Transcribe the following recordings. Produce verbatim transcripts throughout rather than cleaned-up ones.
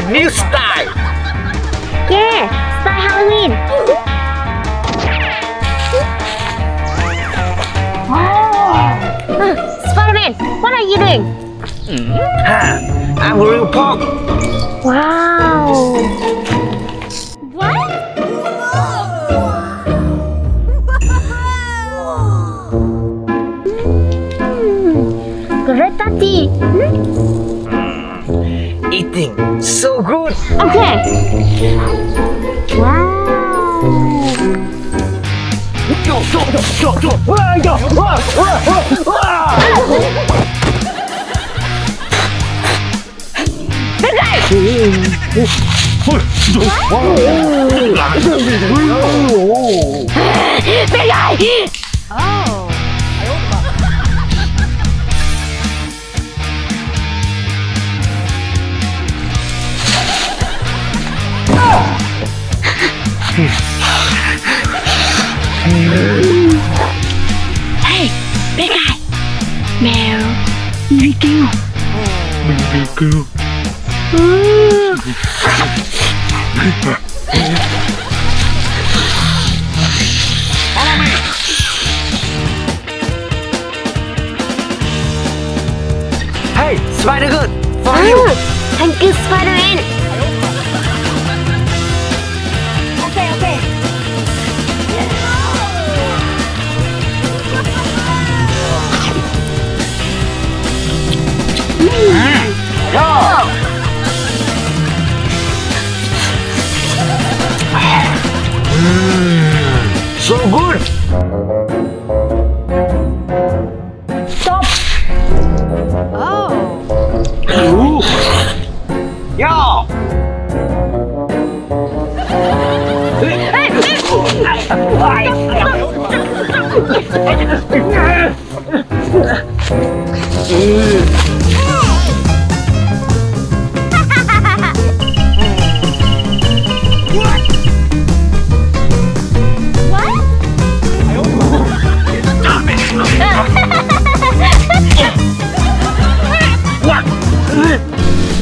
the new style. Yeah, style Halloween. Oh. Uh, Spider-Man, what are you doing? Mm. Ah, I'm a real punk. Wow. Great Tati! Hmm? Mm, eating so good! Okay! Wow! Go, go, go, go, go! Go, go! This guy! This guy! Oh! Hey, big guy. Mèo người kêu. Mình bị kêu. Hey, Spider-Good. For oh, you. Thank you, Spider-Man. So good! Stop! Oh! Ooh. Yo!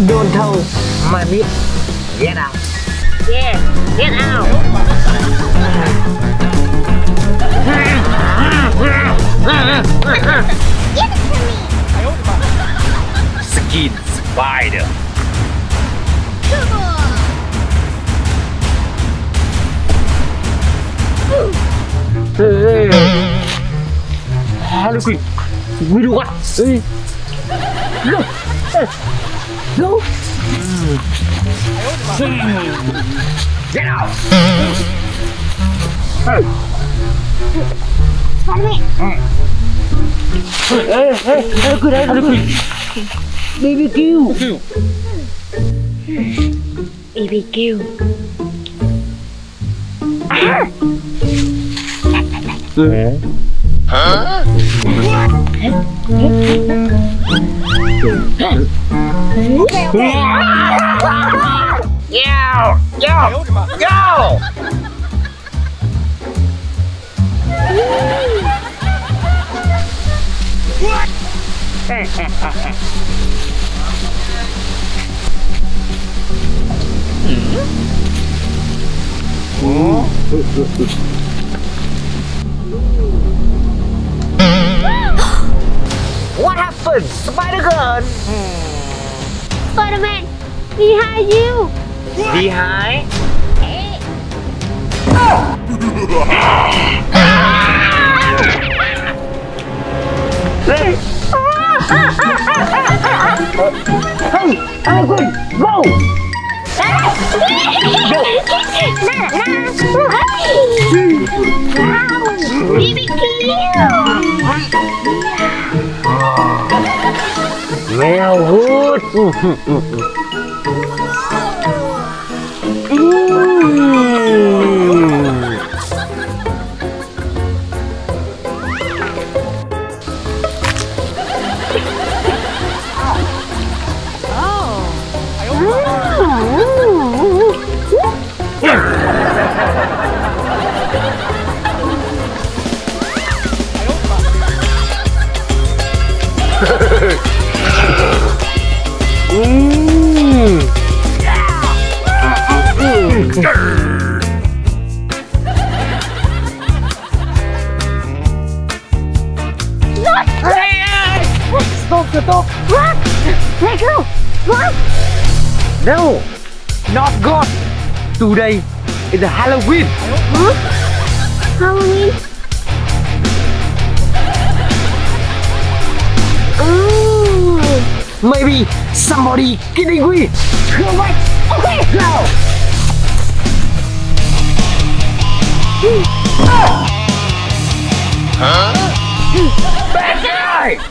Don't tell my beat. Get out. Yeah, get out. Give it to me. Skin spider. Hey, Harley Quinn. We do what? Hey. Look. Hey. No! Get out! Hey! Spider-Man! Hey, hey, hey, good, hey, good! Baby Q! Baby Q! Huh? Yeah, go, go. What? Oh. What happened, Spider-Gun? Hmm. Spider-Man, behind you! Behind? Hey. Oh. Hey! Hey! I'm good! Go! Wow! Baby Q! Well, good. Mmm. No, not God. Today is a Halloween. Huh? Halloween? Ooh. Maybe somebody kidding me. Correct. Okay, now. Huh? Bad guy.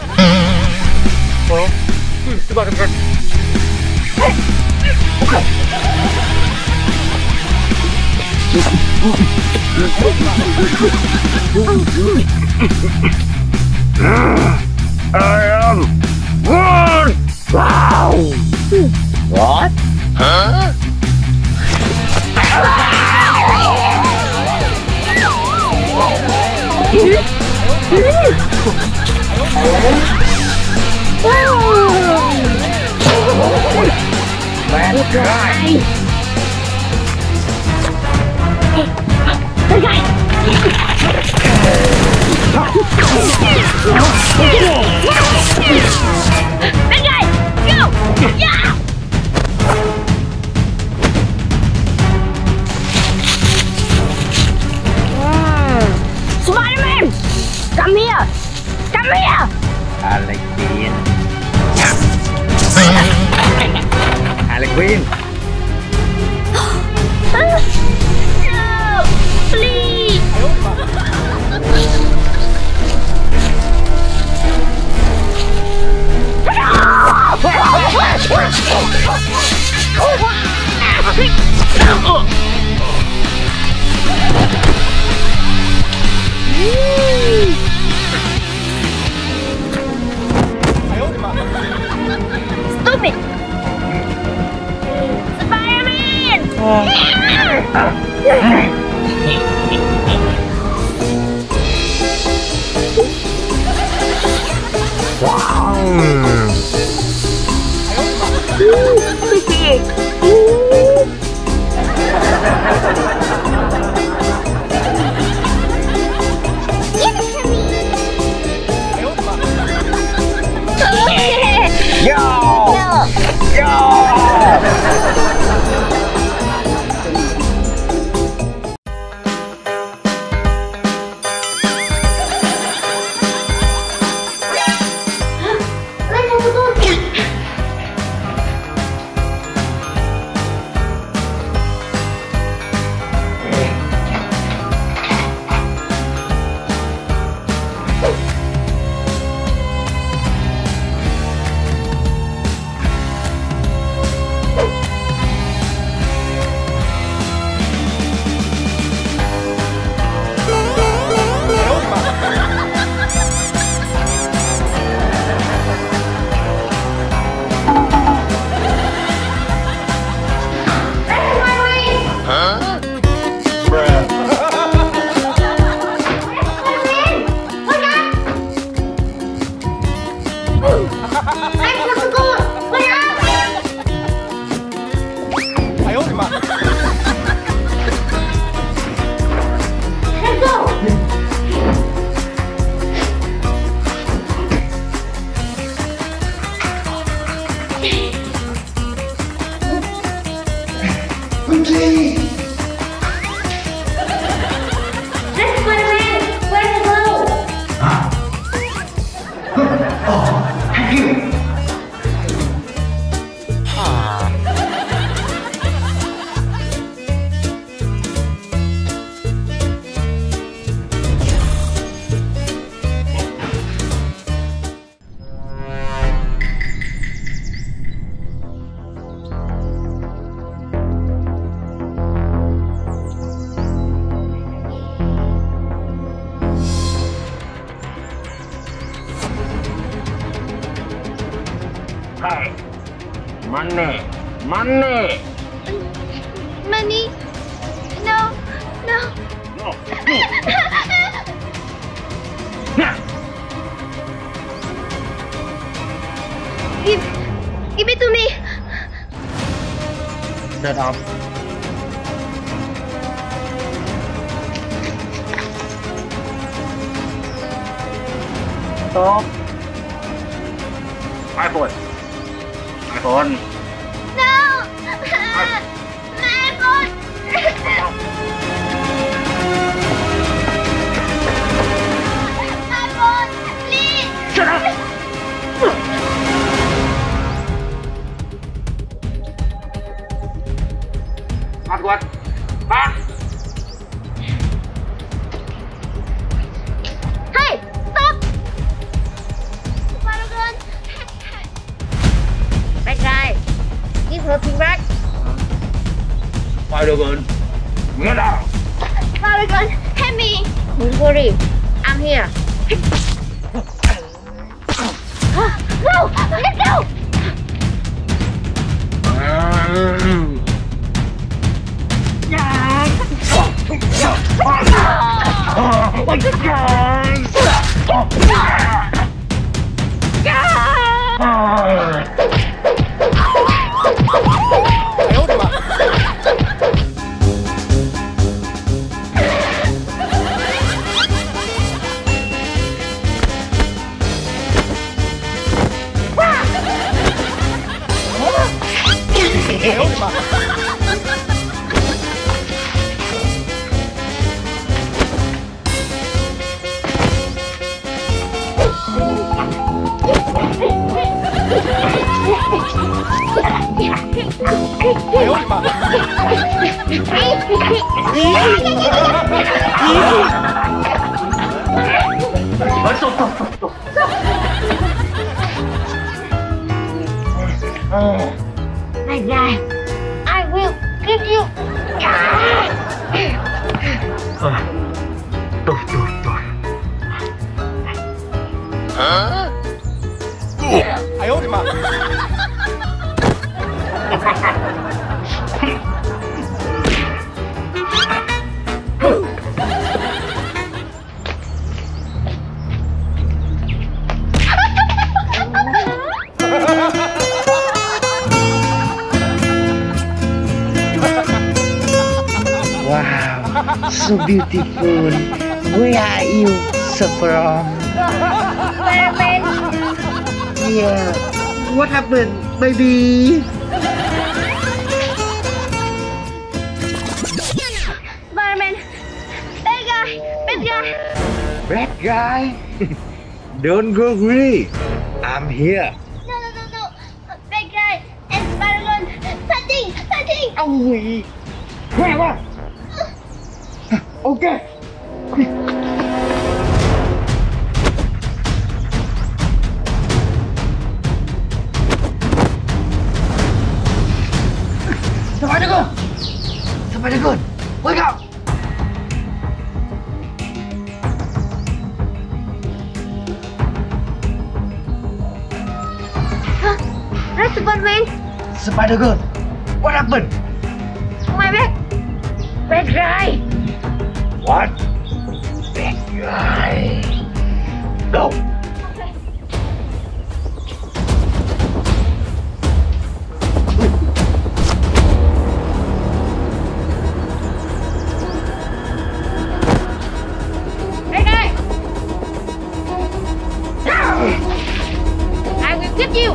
Well, it's about to hurt. Okay. I am one. Wow. What? Huh? Wow. Bad guy! Hey! Bad guy! Bad guy! Go! Yeah! Mm. Spider-Man! Come here! Come here! Harley Quinn. Harley Quinn! No! Please! Stupid! Hey, money, money, money. No, no, no. give, give it to me. Shut up. Stop. iPhone. iPhone. No! my God, help me! Don't worry, I'm here. No! Let go! My God, I will give you. Huh? I hold him up. So beautiful. Where are you so from? Yeah. What happened, baby? Barman, bad guy, bad guy. Bad guy? Don't go away. I'm here. No, no, no, no. Bad guy and Paragon fighting, fighting. Oh, we. Where? Okay. Quick. Somebody go. Somebody go. Wake up. Huh? That's Superman. Spider Girl. What happened? My back. Back right. What? Big guy. Go. Okay. Big guy. I will get you.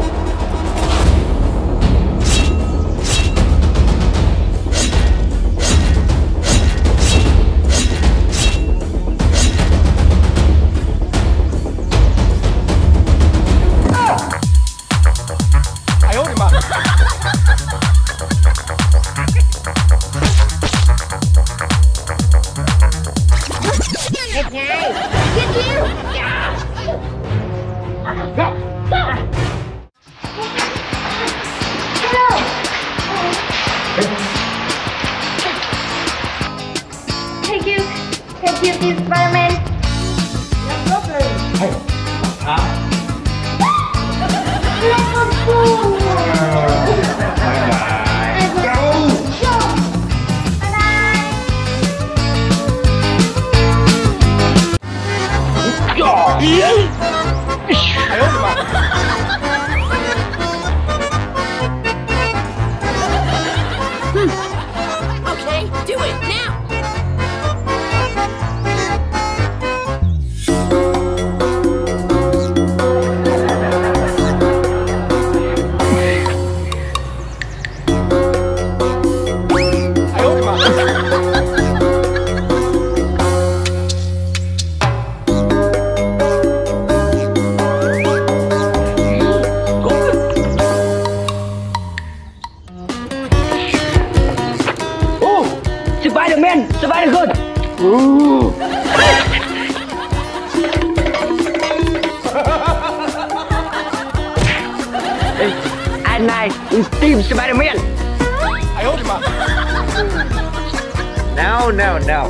Now, now, now.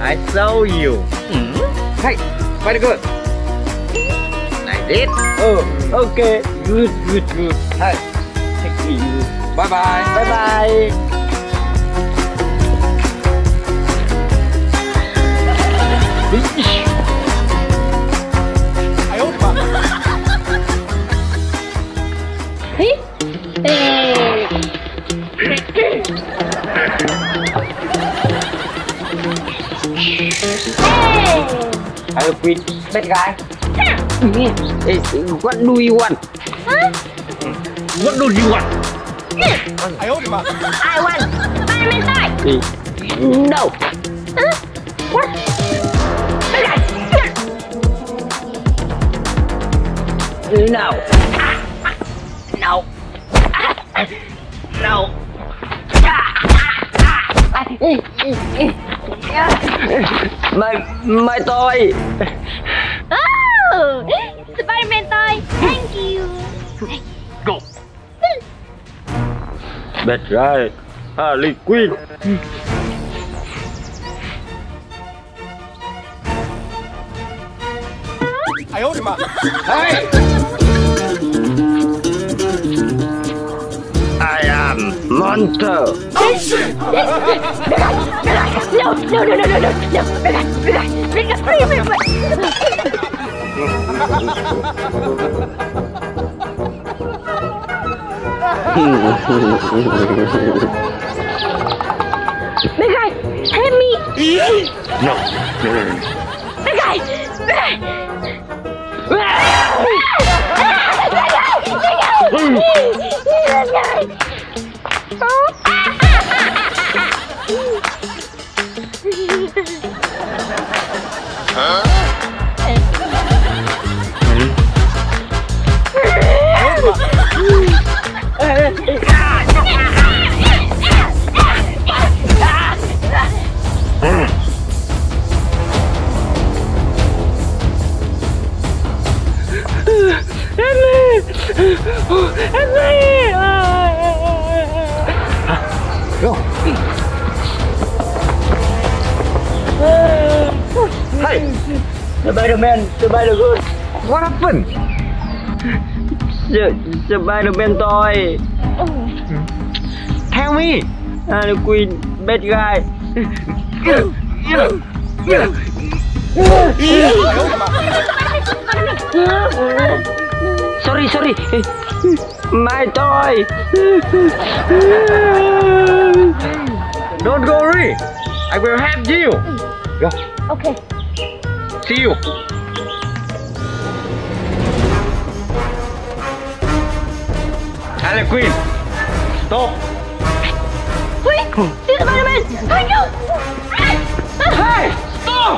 I saw you. Mm-hmm. Hey, very good. Like this. Oh, okay. Good, good, good. Hey, thank you. Bye bye. Bye bye. I quit. Bad guy. Hey, what do you want? Huh? What do you want? I hope you want. I want. I'm inside. No. Huh? What? Bad guy. No. No. No. My my toy. Oh, Spider-Man toy. Thank you. Go. That's right. Harley Quinn. I hold him up. Hey. I am monster. Oh shit! No, no, no, no, no, no, no, relax, relax, relax, relax, relax. Big guy, help me. No. Big guy, big guy, big guy. Spider-Man, Spider-Good. What happened? The, the Spider-Man toy. Oh. Tell me. Harley Quinn, bad guy. Sorry, sorry. My toy. Don't worry. I will help you. Go. Okay. See you. Harley Quinn, stop. Wait, see the Spider-Man. I know. Hey, stop.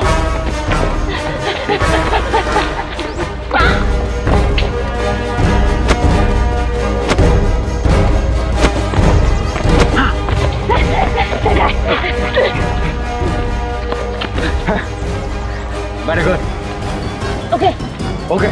Very good. Okay. Okay.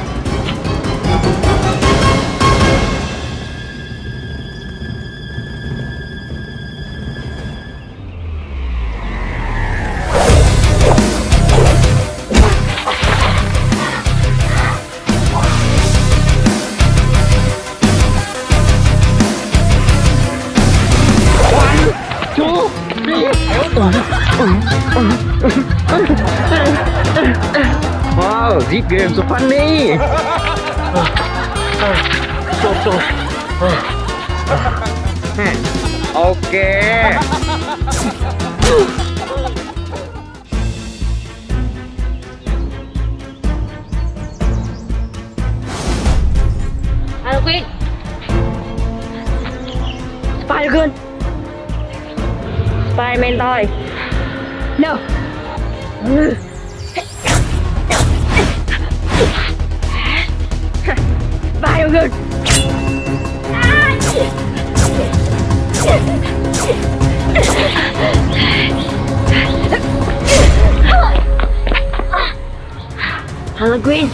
Wow, this game is so funny! So, so. Okay! I'll quit! Spider-Gun! Spider-Man toy! No! Good. Hello, Green.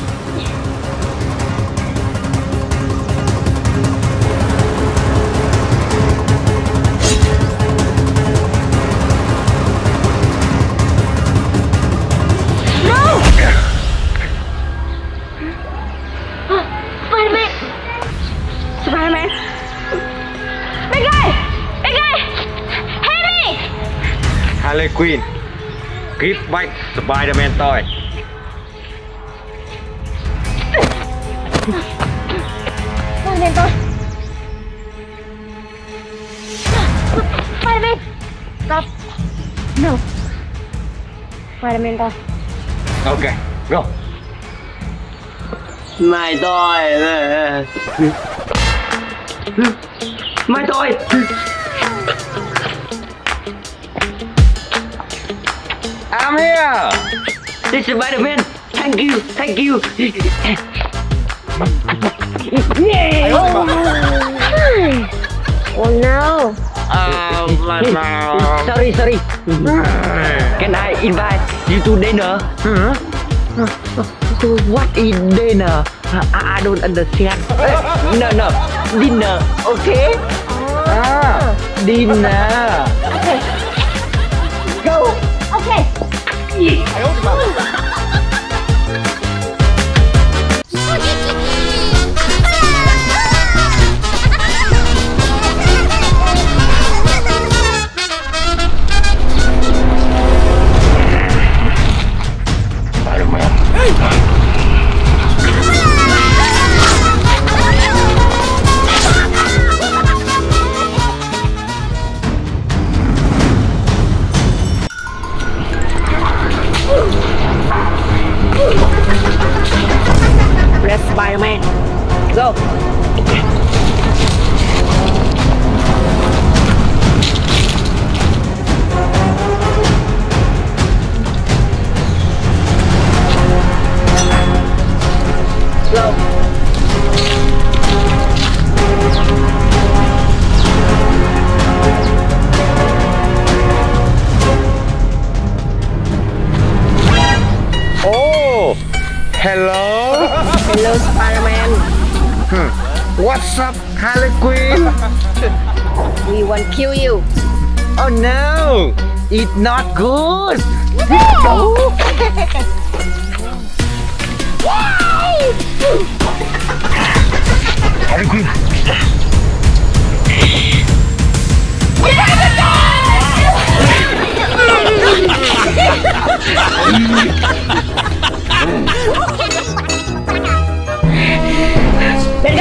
Quinn Grip Bike Spider-Man toy. Spider-Man toy. Spider-Man. Stop. No. Spider-Man toy. Okay, go. My toy. My toy. I'm here! This is Spider-Man! Thank you! Thank you! Yay! Oh, oh no! Oh, my God. Sorry, sorry! Can I invite you to dinner? Huh? What is dinner? I, I don't understand. No, no! Dinner, okay? Ah, dinner! Okay! Go! Okay! Spider-Man, go! Go! Hello? Hello, Spider-Man. Hmm. What's up, Harley Quinn? We won't kill you. Oh no! It's not good! No! Wow! Harley Quinn! Let go!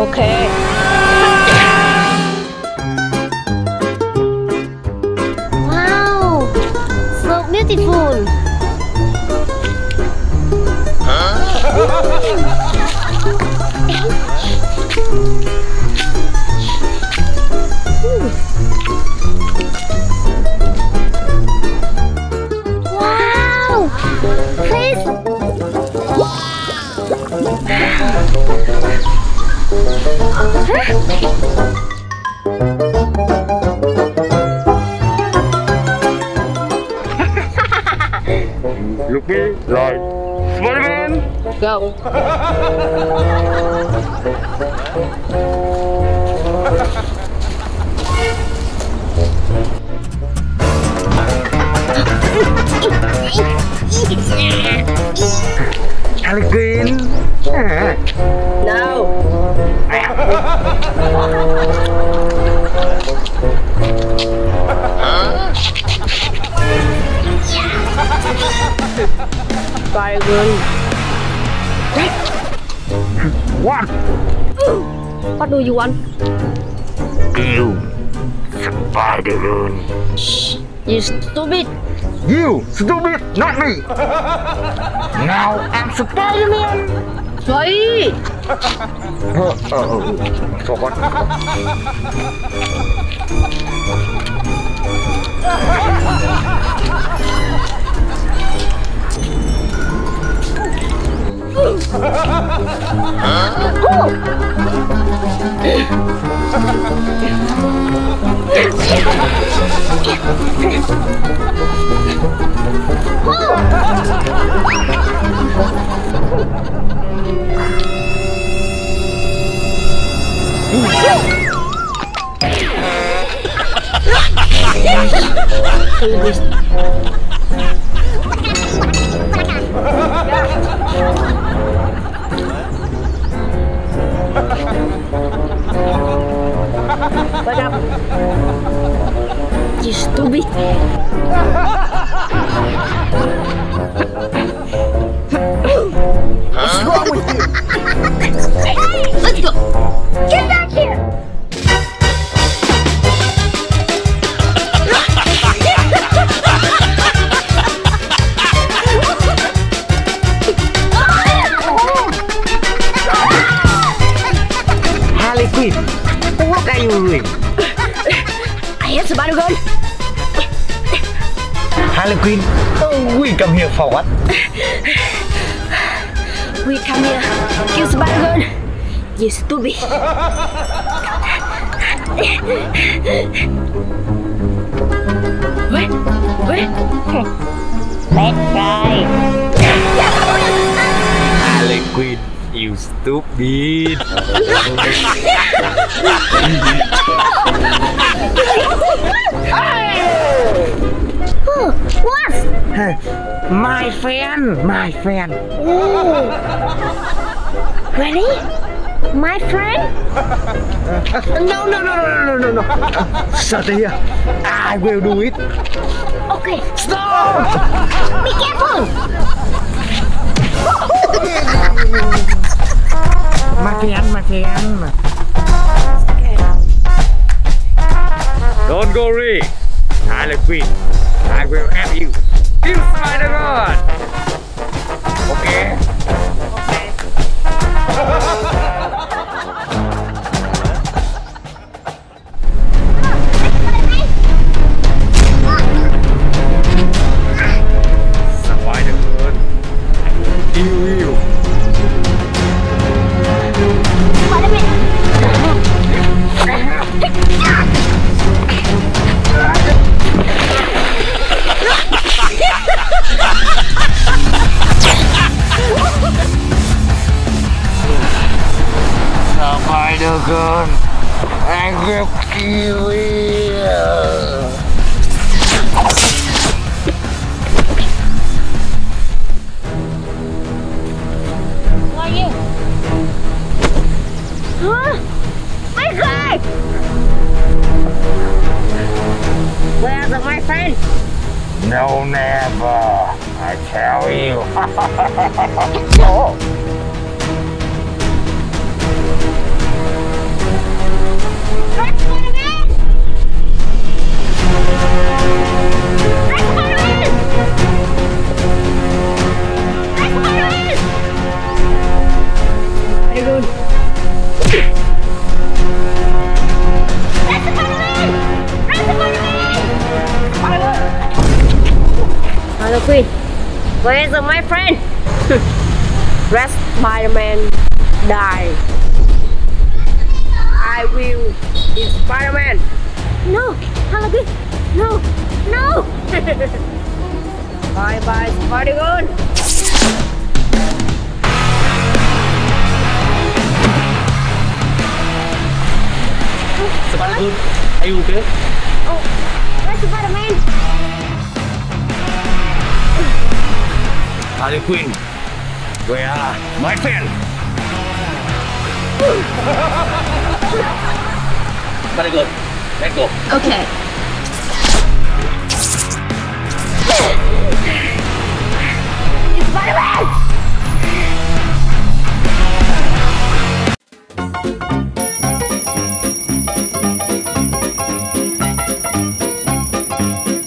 Okay. Okay. Wow, so beautiful. Wow, please. Huh? Look me like Spider-Man. Go. Harley Quinn. No. Spider-Man. What? What do you want? You, Spider-Man. You stupid. You stupid, not me. Now I'm Spider-Man. Sorry. Queen, oh, we come here for what? We come here to kill Spider-Girl. You stupid. What? What? Bad guy. Harley Quinn, you stupid. What? My friend, my friend. Ooh. Really? My friend? No, no, no, no, no, no, no. Certainly, I will do it. Okay. Stop! Be careful! My friend, my friend. Okay. Don't worry, Harley Quinn. I will have you. You Spider-Man! Okay? Okay. Spider-Man, I will kill you. Spider-Girl, I will kill you. Who are you? Huh? My God! Where's my friend? No, never. I tell you. Oh. Harley Quinn, where is my friend? Let Spider-Man die. I will be Spider-Man. No, Harley Quinn, no, no. Bye bye, Spider-Girl. Spider-Girl, are you okay? Oh, where's Spider-Man? Harley Quinn, where are my friend? Spider-Girl, let's go. Okay. It's Spider-Man!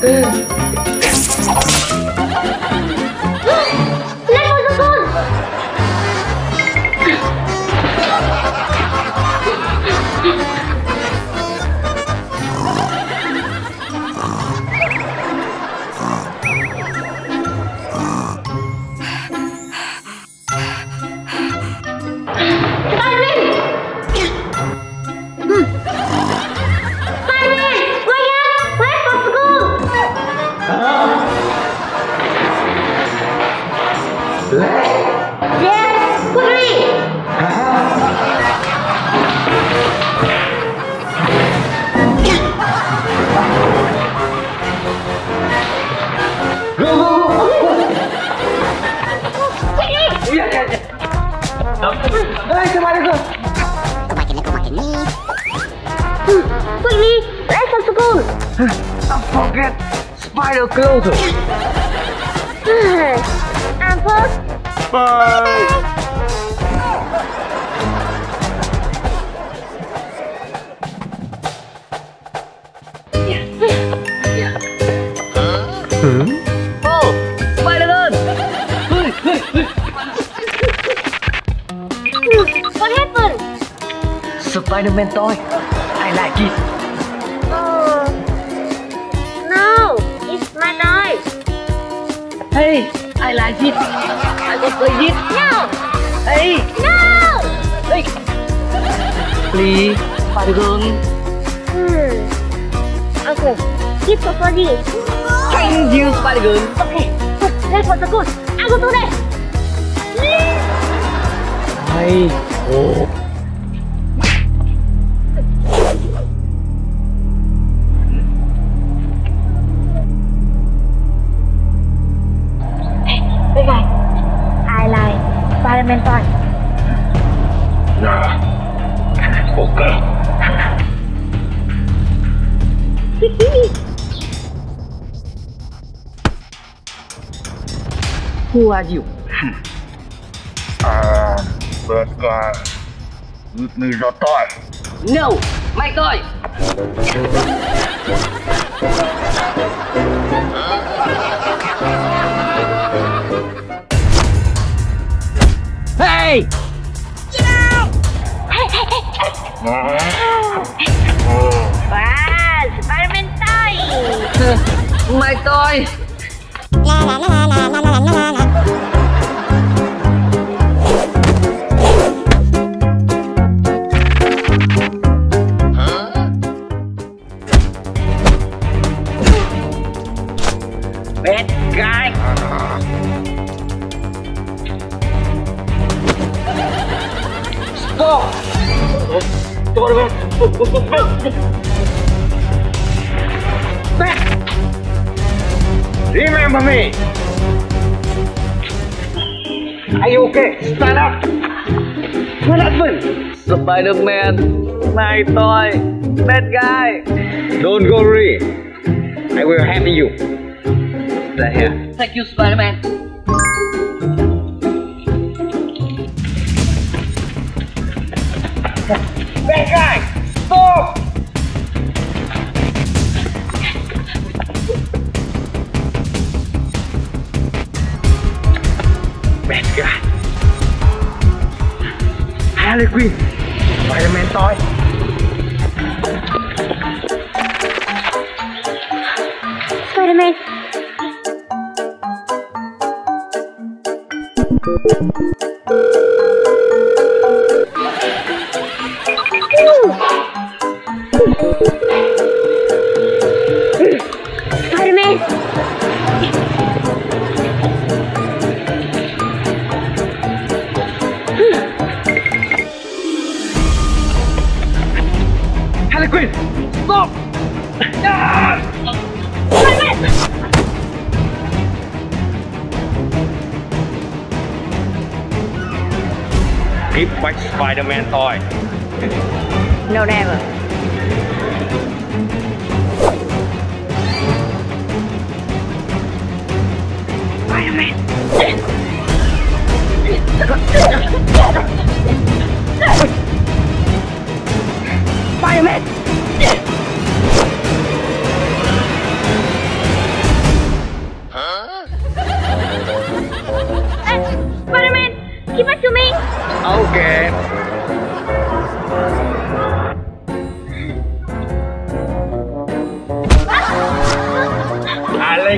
Let's go! quickly! Let's have to go! Don't forget spider clothes! And first, bye! Bye-bye. Hmm? Oh! Spider-Man! What happened? Spider-Man toy! I like it! Oh... No! It's my toy! Hey! I like it! I will play it! No! Hey! No! Hey! Please, Spider-Man! Hmm... Okay, keep for this! Thank you, Spider-Girl. Okay, let's watch the goose. I will do that. Hey. Oh. Hey, big guy. I like Spider-Man toy. Nah. Okay. Who are you? Uh, but uh, give me your toy. No, my toy. Hey! Get out! Hey, hey, hey! Oh. Wow, Spider-Man toy. Uh, my toy. La la la la la la la. Bad guy. Stop! Remember me. Are you okay? Stand up. What happened? Spider-Man, my toy, bad guy. Don't worry. I will help you. Here. Thank you, Spider-Man. Bad guy, stop! Bad guy. Harley Quinn, Spider-Man toy. Keep back Spider-Man toy. No, never. Spider-Man. Spider-Man. Huh? Uh, Spider-Man, give it to me. Okay. Harley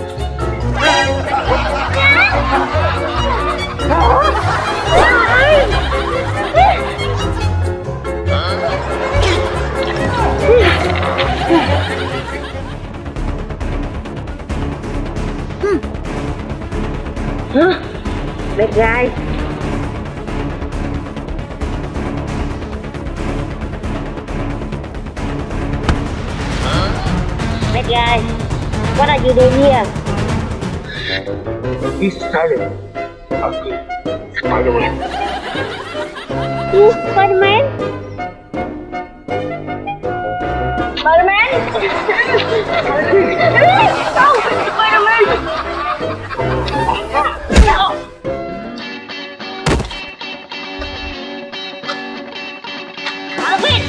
Guys, what are you doing here? He's silent. Okay. Spider-Man. Who's Spider-Man? Spider-Man? No! Spider-Man! No! I'll win!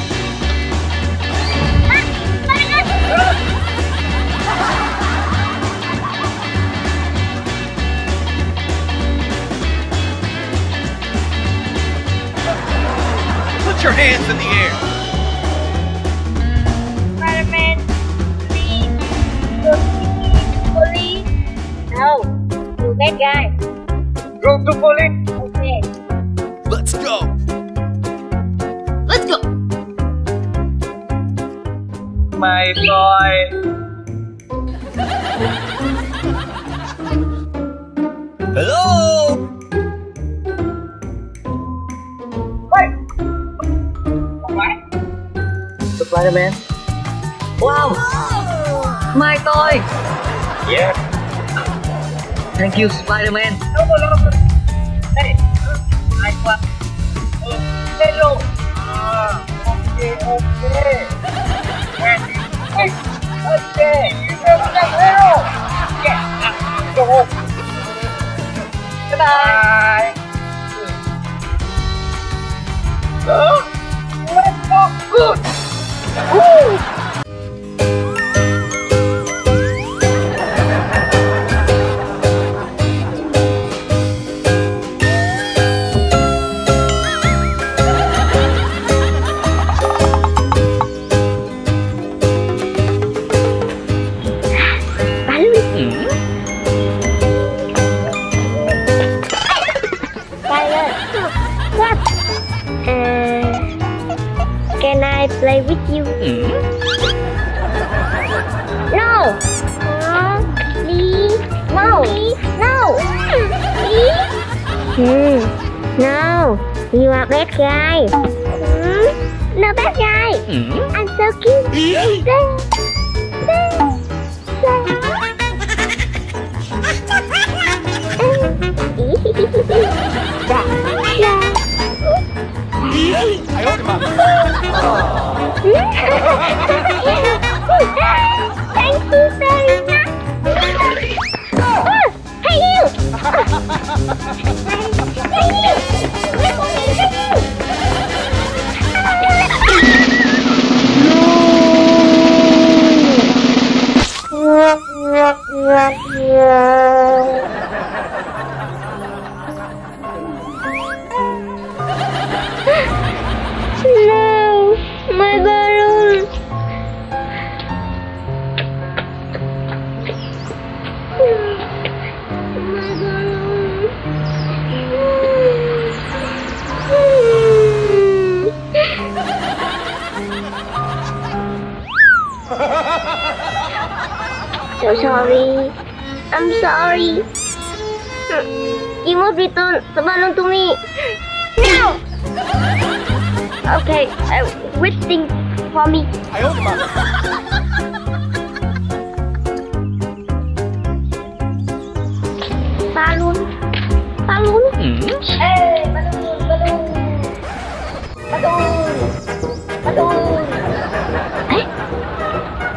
Put your hands in the air. Spider-Man, please, please, please. No, you bad guy. Go to police. Okay. Let's go. Let's go. My boy. Hello. Spider-Man. Wow! Oh. My toy! Yeah! Thank you, Spider-Man! No, no, no, no. Hey! Nice one! Hello! Ah, okay, okay! Okay! You have the hero! Yes! Go home! Goodbye! Hello? Let's go! Good! Woo! Play with you. Mm. No. Uh, please. No. Please. No. Please. Mm. No. You are bad guy. Mm. No bad guy. Mm. I'm so cute. Mm. Play. Play. Play. I heard about it. Thank you very much. Oh, hey you! Hey you! Hey you! So sorry. I'm sorry. You must return the balloon to me. No! Okay, I'm waiting for me. I hope not. Balloon. Balloon. Mm. Hey, balloon, balloon. Balloon. Balloon. Hey.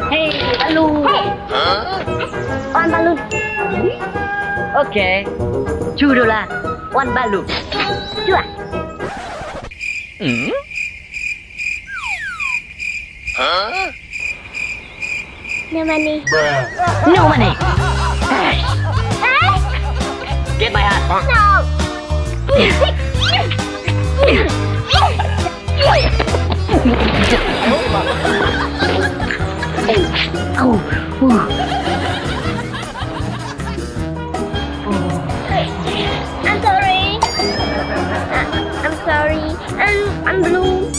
Hey, balloon. Hey. Huh? One balloon. Okay. Two dollar. One balloon. Sure. Hmm? Huh? No money. No money. Get my hat. No. Oh. I'm blue.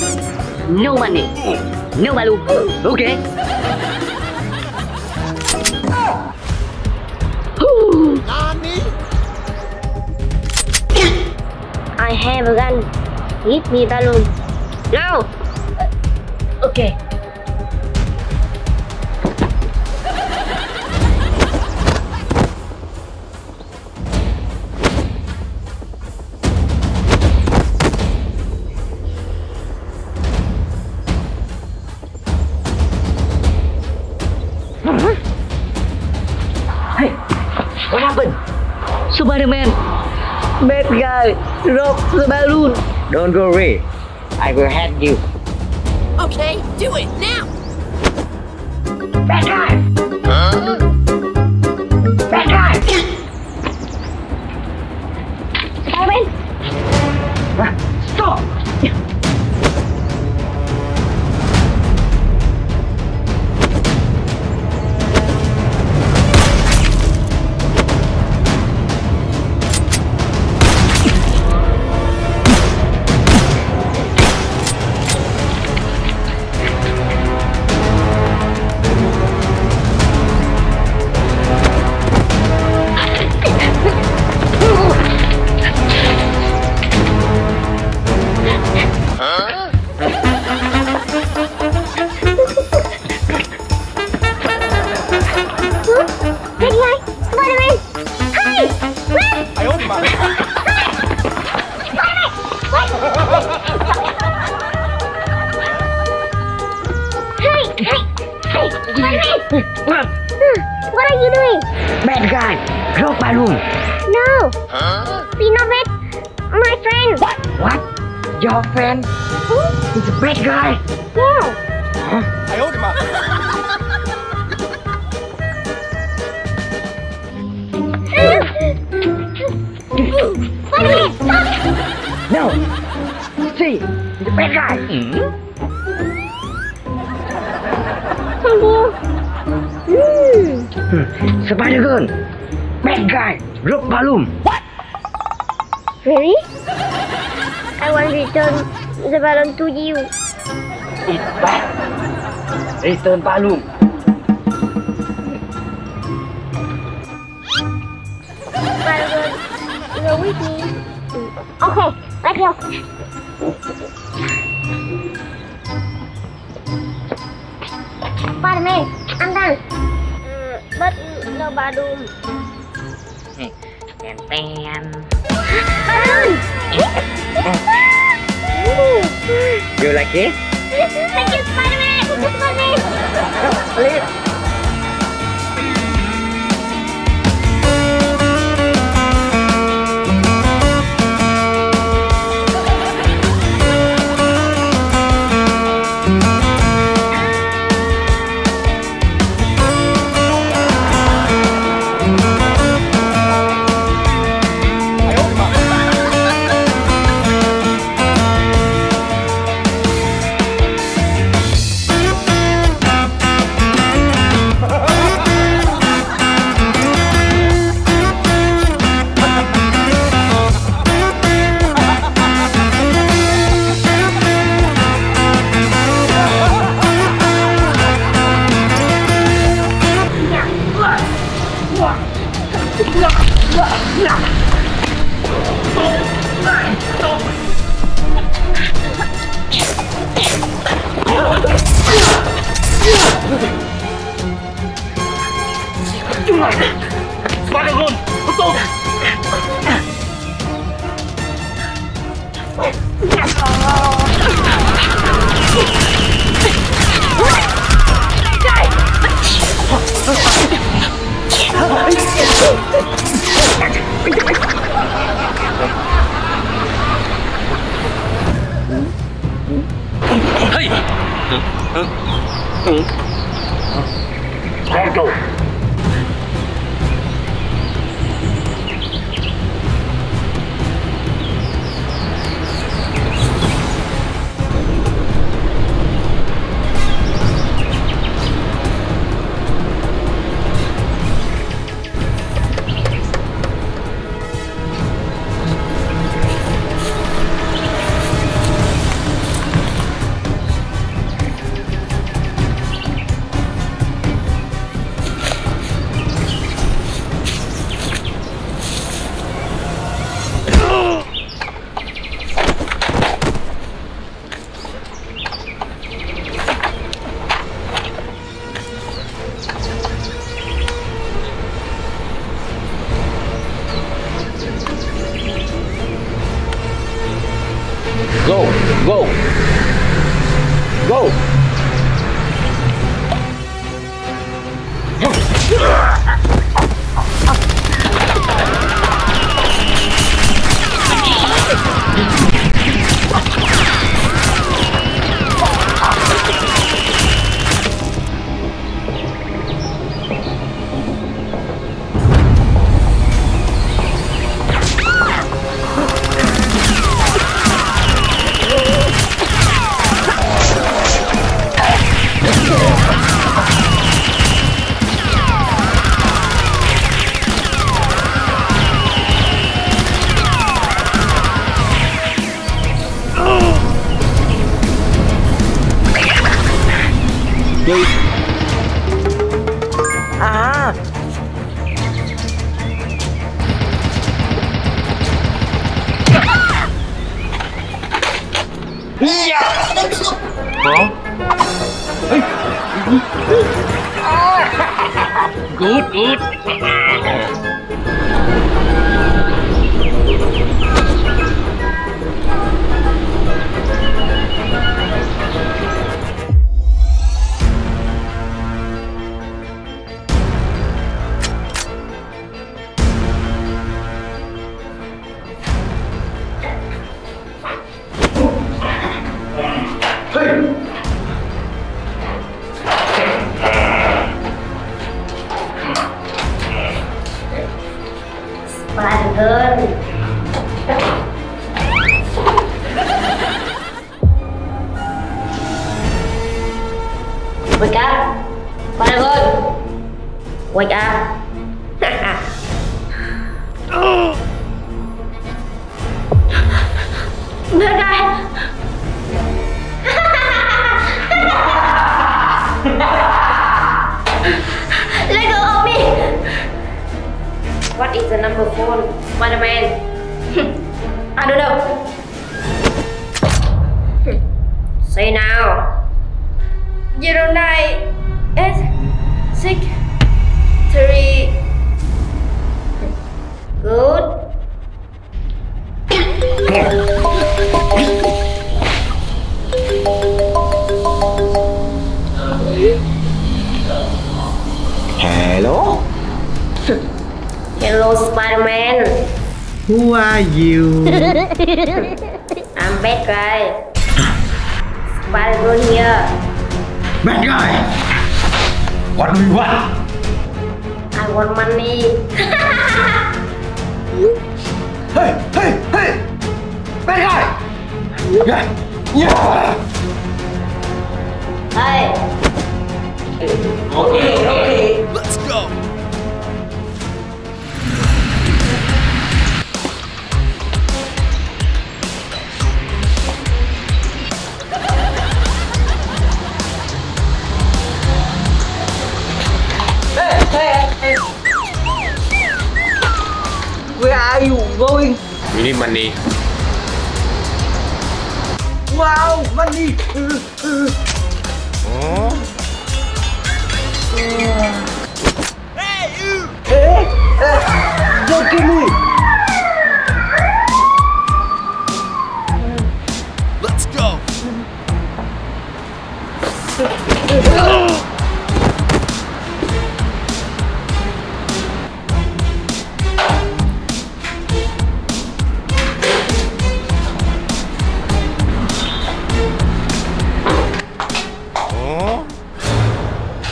No money. No balloon. Okay. I have a gun. Give me balloon. No. Okay. man. Bad guy dropped the balloon. Don't worry, I will help you. Okay, do it now. Bad guy. Huh? Bad guy. Simon. Stop. What are you doing? Bad guy, drop balloon. No, huh? Be not bad. My friend. What? What? Your friend? Huh? He's a bad guy. No. Huh? I hold him up. No. See, he's a bad guy. Mm-hmm. Mm. Spider-Girl, bad guy, drop balloon. What? Really? I want to return the balloon to you. It's bad. Return balloon. Spider-Girl, you're with me. Okay, let's go. Spider-Man, I'm done. But no balloon. Hey, bam, bam. Balloon! You like it? Thank you, Spider-Man! Spider-Man! No, please! Spider-Girl, betul. Hey. Let's go. Go, go, go. Please. Ah! Yeah! Huh? Good, good. Wake up! Panagon! Wake up! Oh! Bye-bye! Let go of me! What is the number four, Spider-Man? I don't know. Say now. Zero nine eight six three. Good. Hello. Hello, Spider-Man. Who are you? I'm bad guy. Spider-Man here. Bad guy! What do you want? I want money! Hey! Hey! Hey! Bad guy! Yeah! Yeah! Hey! Okay! Okay! Let's go! Where are you going? We need money. Wow, money! Oh. Hey, you! Hey! Hey! Don't kill me! Let's go! Oh.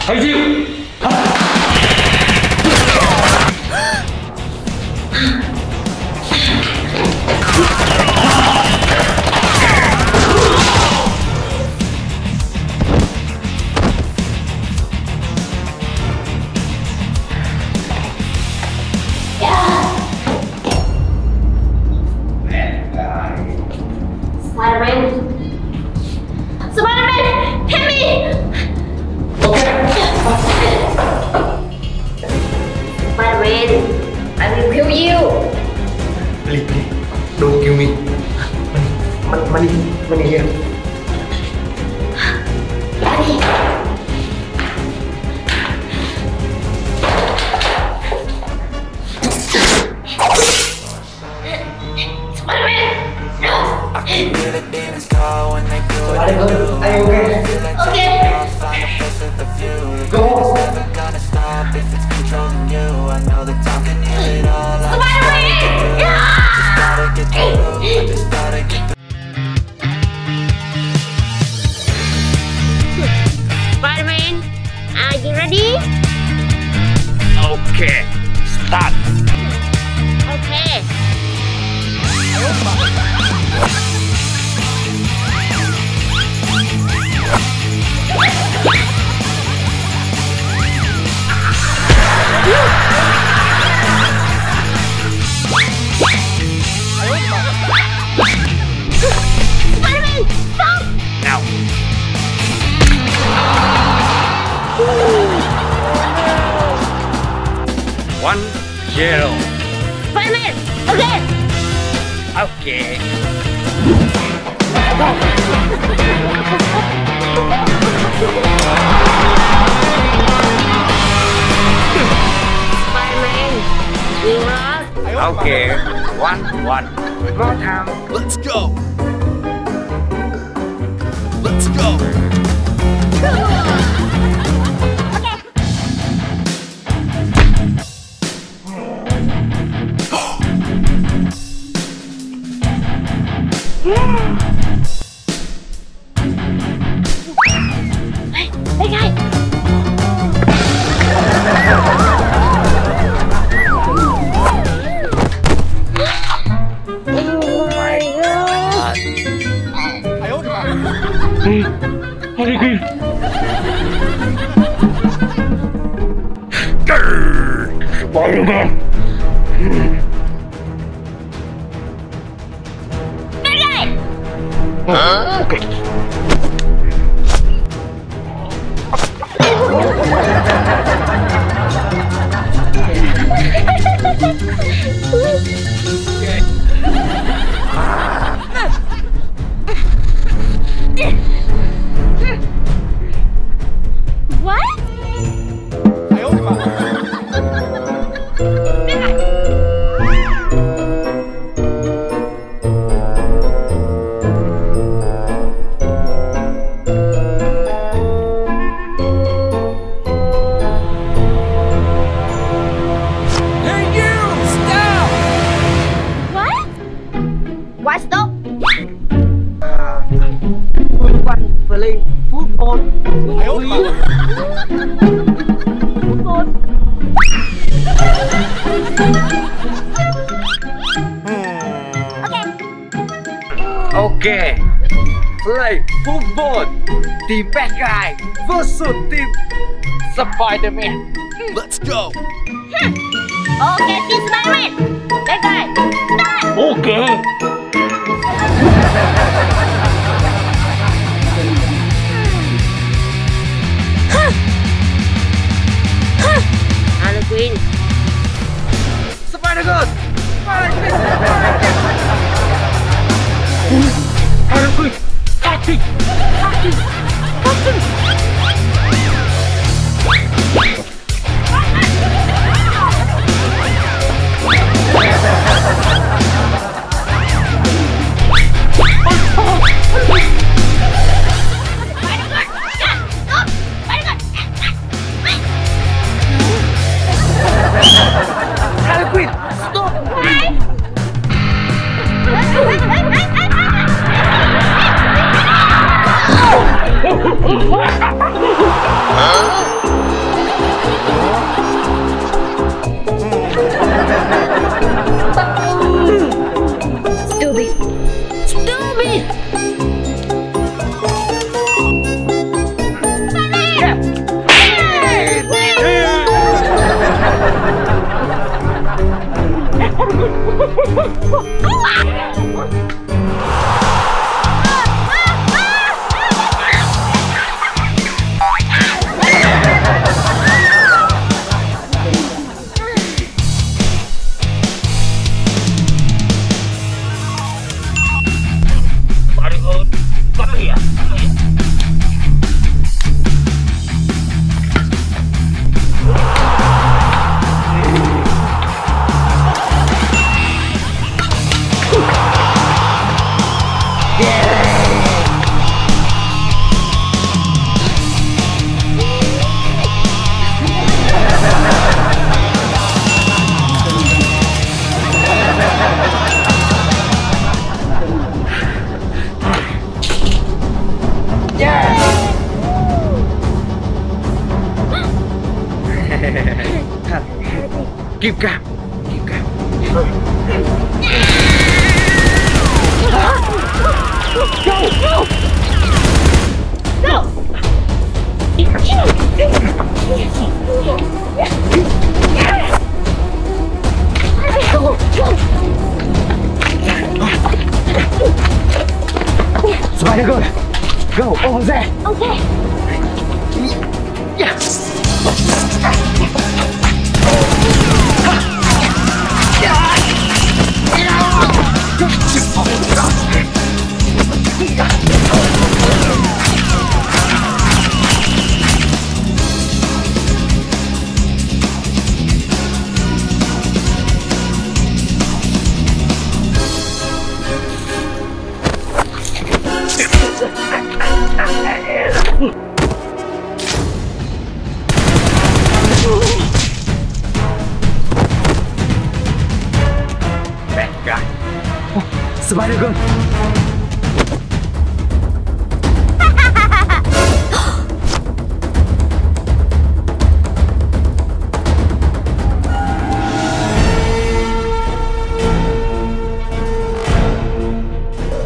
Hey you! Spider-Man, stop! Now. jail. Five minutes. Okay. Okay. My name is Eva. Okay. One, one. More time. Let's go. Let's go. Harley Quinn. Huh? Okay. Okay, play football. The bad guy versus the Spider-Man. Let's go. Okay, the Spider-Man. Bad guy. Start. Okay. Harley Quinn. Spider-Girl. Spider-Girl. Harley Quinn, acting, acting, acting. Stop. Stupid. Stupid. Keep calm. Keep calm. Go! Go! Go! Spider Girl! Go! Over there! Okay! Yes! Yeah. Bad guy. Oh, spider gun.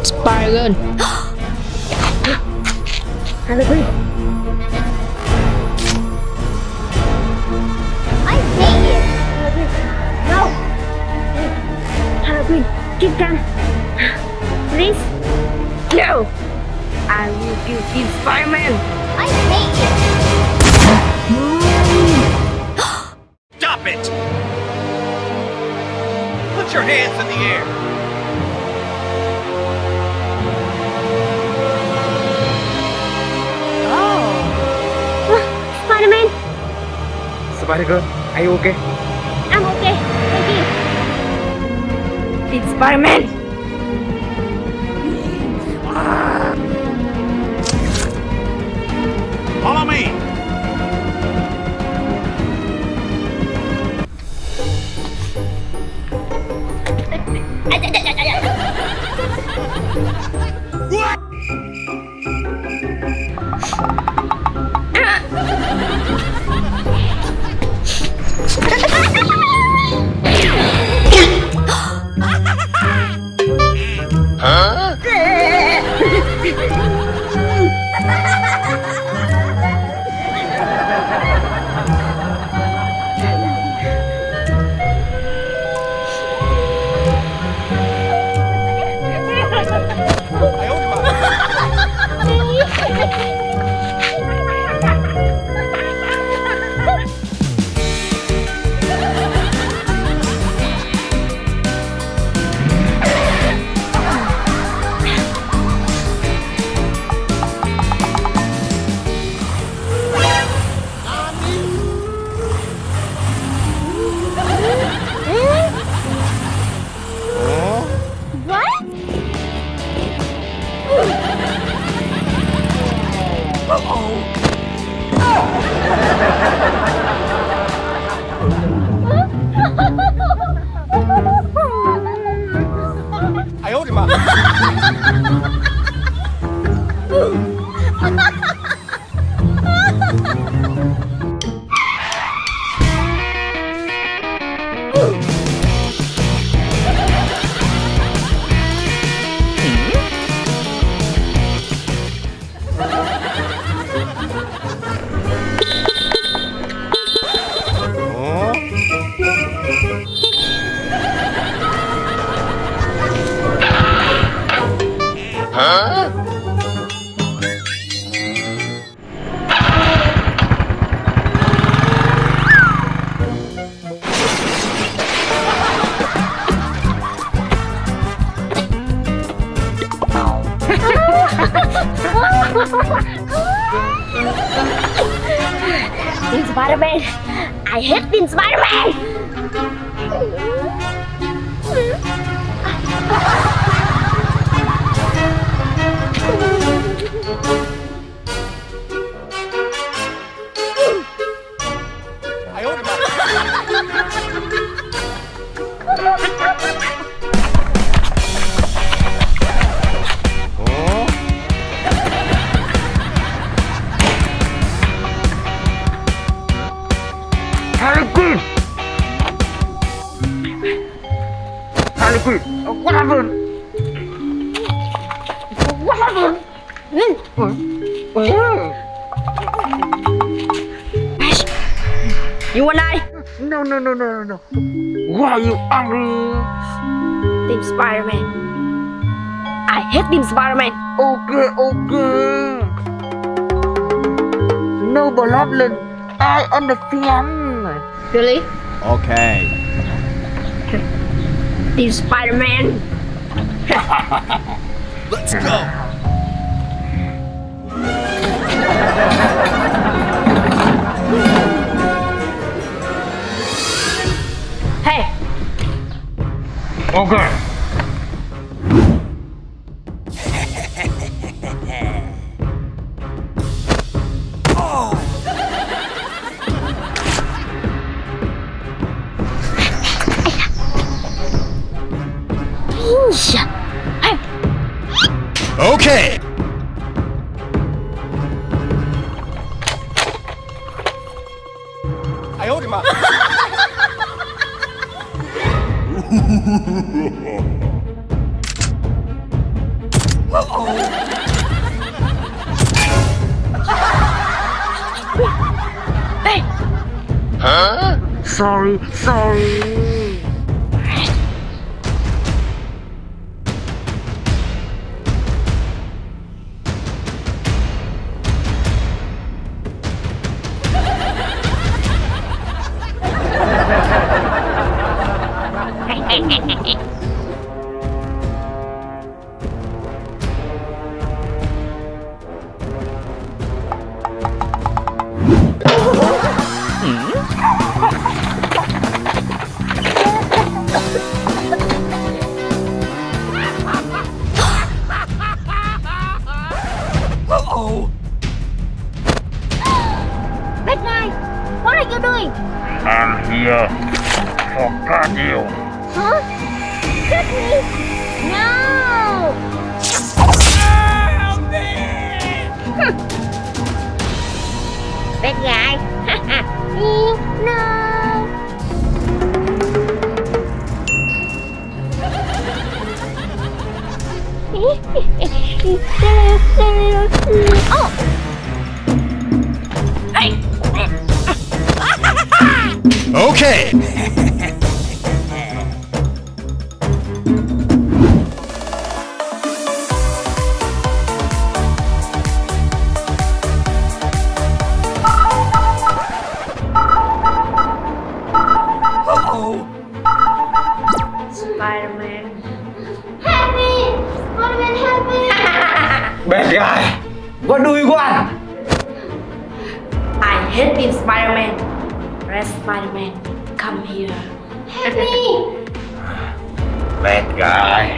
Spider gun. Harley Quinn. Get down, please. No, I will give you Spider-Man. I hate you. Stop it! Put your hands in the air. Oh, uh, Spider-Man. Spider-Girl, are you okay? I'm okay. Thank you. It's Spider-Man! Follow me! What? Team Spider-Man! I hate Team Spider-Man! I ordered that! What happened? What happened? You and I? No, no, no, no, no. Why are you angry? Team Spider-Man. I hate Team Spider-Man. Okay, okay. No problem. I understand. Really? Okay. Team Spider-Man. Let's go. Hey. Okay. Okay! I owed him up! Hey! Huh? Sorry, sorry. Bad guy.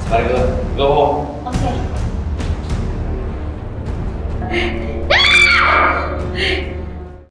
Spider-Man, go home.